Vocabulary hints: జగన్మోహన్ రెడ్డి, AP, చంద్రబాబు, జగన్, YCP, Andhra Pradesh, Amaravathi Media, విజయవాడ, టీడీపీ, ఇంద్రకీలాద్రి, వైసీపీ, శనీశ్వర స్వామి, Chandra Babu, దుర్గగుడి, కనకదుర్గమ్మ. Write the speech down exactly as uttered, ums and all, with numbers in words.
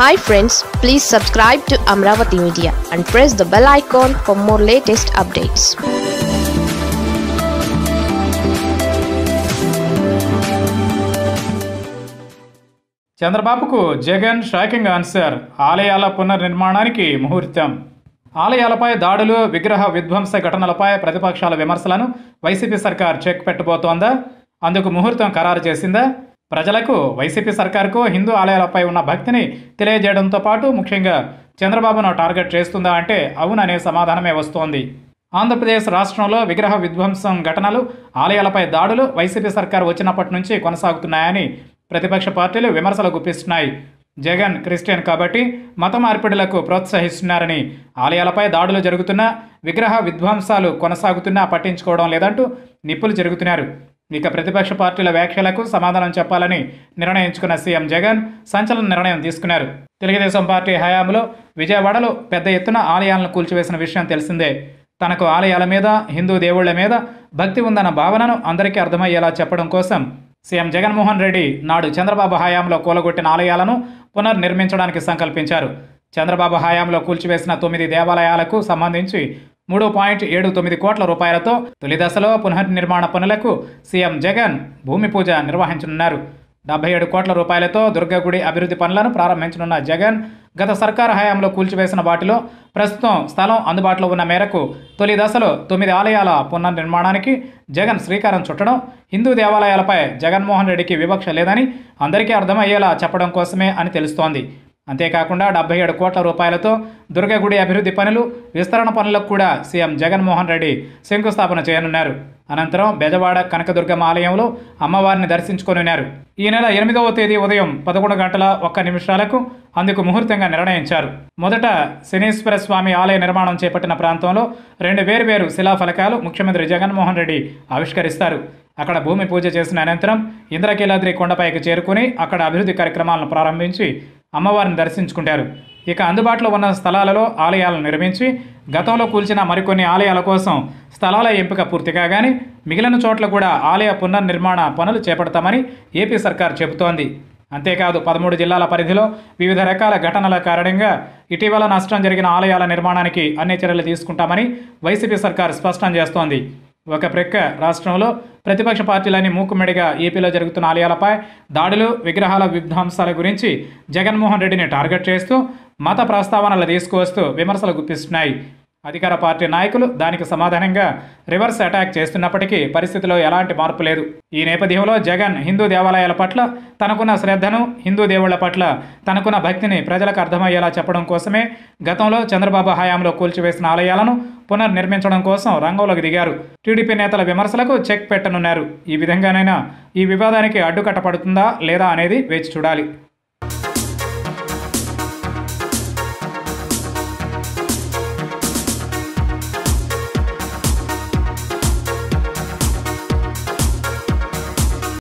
Hi friends, please subscribe to Amravati Media and press the bell icon for more latest updates. Chandra Babuku Jagan shocking answer. Alayala Punarnirmananiki Muhurtam. Alayalapai Dadulu Vigraha Vidvamsa Gatanalapai Pratipakshal Vimarsalanu Y C P Sarkar check Petbotonda Anduku Muhurtam Karar Jesinda Prajalaku, Y C P Sarkarko, Hindu Alayalapai Una Bhaktini, Telejadam Tapatu, Mukhanga, Chandra Babu no target Chestunda Ante, Avunane Samadaname Vostondi. Andhra Pradesh Rastrolo, Vigraha Vidvamsam Gatanalu, Alayalapai Dadulu, Y C P Sarkar Vachinapati Nunchi, Konasagutunnayani, Pratipaksha Partylu, Vimarsalu Gupistunnayi. Jagan, Christian Kabati, Mata Marpidulaku, Protsahistunarani, Alayalapai Dadulu Jarugutuna, Vigraha Vidvamsalu, Konasagutuna, Patinchukodam Ledantu, Nipulu Jarugutunnaru. ఇక ప్రతిపక్ష పార్టీల వ్యాఖ్యలకు సమాధానం చెప్పాలని నిర్ణయించుకున్న CM జగన్ సంచలన నిర్ణయం తీసుకున్నారు. తెలుగుదేశం పార్టీ హయాంలో విజయవాడలో పెద్ద ఎత్తున ఆలయాలను కూల్చివేసిన విషయం తెలిసిందే. తనకు ఆలయాల మీద హిందూ దేవుళ్ళ మీద భక్తి ఉందన్న భావనను అందరికీ అర్థమయ్యేలా చెప్పడం కోసం సీఎం జగన్ మోహన్ రెడ్డి నాడు చంద్రబాబు హయాంలో కూలగొట్టిన ఆలయాలను పునర్నిర్మించడానికి సంకల్పించారు. చంద్రబాబు హయాంలో కూల్చివేసిన తొమ్మిది దేవాలయాలకు సంబంధించి మూడు పాయింట్ ఏడు తొమ్మిది కోట్ల రూపాయలతో తొలి దశలో పునర్నిర్మాణ పనులకు సీఎం జగన్ భూమి పూజ నిర్వహించనున్నారు. డెబ్బై ఏడు కోట్ల రూపాయలతో దుర్గగుడి అభివృద్ధి పనులను ప్రారంభించనున్న జగన్ గత సర్కారు హయాంలో కూల్చివేసిన వాటిలో ప్రస్తుతం స్థలం అందుబాటులో ఉన్న మేరకు తొలి దశలో తొమ్మిది ఆలయాల పునర్నిర్మాణానికి జగన్ శ్రీకారం చుట్టడం హిందూ దేవాలయాలపై జగన్మోహన్ రెడ్డికి వివక్ష లేదని అందరికీ అర్థమయ్యేలా చెప్పడం కోసమే అని తెలుస్తోంది. అంతేకాకుండా డెబ్బై ఏడు కోట్ల రూపాయలతో దుర్గగుడి అభివృద్ధి పనులు విస్తరణ పనులకు కూడా సీఎం జగన్మోహన్ రెడ్డి శంకుస్థాపన చేయనున్నారు. అనంతరం బెజవాడ కనకదుర్గమ్మ ఆలయంలో అమ్మవారిని దర్శించుకొనున్నారు. ఈ నెల ఎనిమిదవ తేదీ ఉదయం పదకొండు గంటల ఒక్క నిమిషాలకు అందుకు ముహూర్తంగా నిర్ణయించారు. మొదట శనీశ్వర స్వామి ఆలయ నిర్మాణం చేపట్టిన ప్రాంతంలో రెండు వేర్వేరు శిలాఫలకాలు ముఖ్యమంత్రి జగన్మోహన్ రెడ్డి ఆవిష్కరిస్తారు. అక్కడ భూమి పూజ చేసిన అనంతరం ఇంద్రకీలాద్రి కొండపైకి చేరుకుని అక్కడ అభివృద్ధి కార్యక్రమాలను ప్రారంభించి అమ్మవారిని దర్శించుకుంటారు. ఇక అందుబాటులో ఉన్న స్థలాలలో ఆలయాలను నిర్మించి గతంలో కూల్చిన మరికొన్ని ఆలయాల కోసం స్థలాల ఎంపిక పూర్తి కాగానే మిగిలిన చోట్ల కూడా ఆలయ పునర్నిర్మాణ పనులు చేపడతామని ఏపీ సర్కార్ చెబుతోంది. అంతేకాదు పదమూడు జిల్లాల పరిధిలో వివిధ రకాల ఘటనల కారణంగా ఇటీవల నష్టం జరిగిన ఆలయాల నిర్మాణానికి అన్ని చర్యలు తీసుకుంటామని వైసీపీ సర్కార్ స్పష్టం చేస్తోంది. ఒక ప్రక్క రాష్ట్రంలో ప్రతిపక్ష పార్టీలని మూకుమ్మడిగా ఏపీలో జరుగుతున్న ఆలయాలపై దాడులు విగ్రహాల విధ్వంసాల గురించి జగన్మోహన్ రెడ్డిని టార్గెట్ చేస్తూ మత ప్రస్తావనలు తీసుకువస్తూ విమర్శలు గుప్పిస్తున్నాయి. అధికార పార్టీ నాయకులు దానికి సమాధానంగా రివర్స్ అటాక్ చేస్తున్నప్పటికీ పరిస్థితిలో ఎలాంటి మార్పు లేదు. ఈ నేపథ్యంలో జగన్ హిందూ దేవాలయాల పట్ల తనకున్న శ్రద్ధను హిందూ దేవుళ్ల పట్ల తనకున్న భక్తిని ప్రజలకు అర్థమయ్యేలా చెప్పడం కోసమే గతంలో చంద్రబాబు హయాంలో కూల్చివేసిన ఆలయాలను పునర్నిర్మించడం కోసం రంగంలోకి దిగారు. టీడీపీ నేతల విమర్శలకు చెక్ పెట్టనున్నారు. ఈ విధంగానైనా ఈ వివాదానికి అడ్డుకట్టపడుతుందా లేదా అనేది వేచి చూడాలి.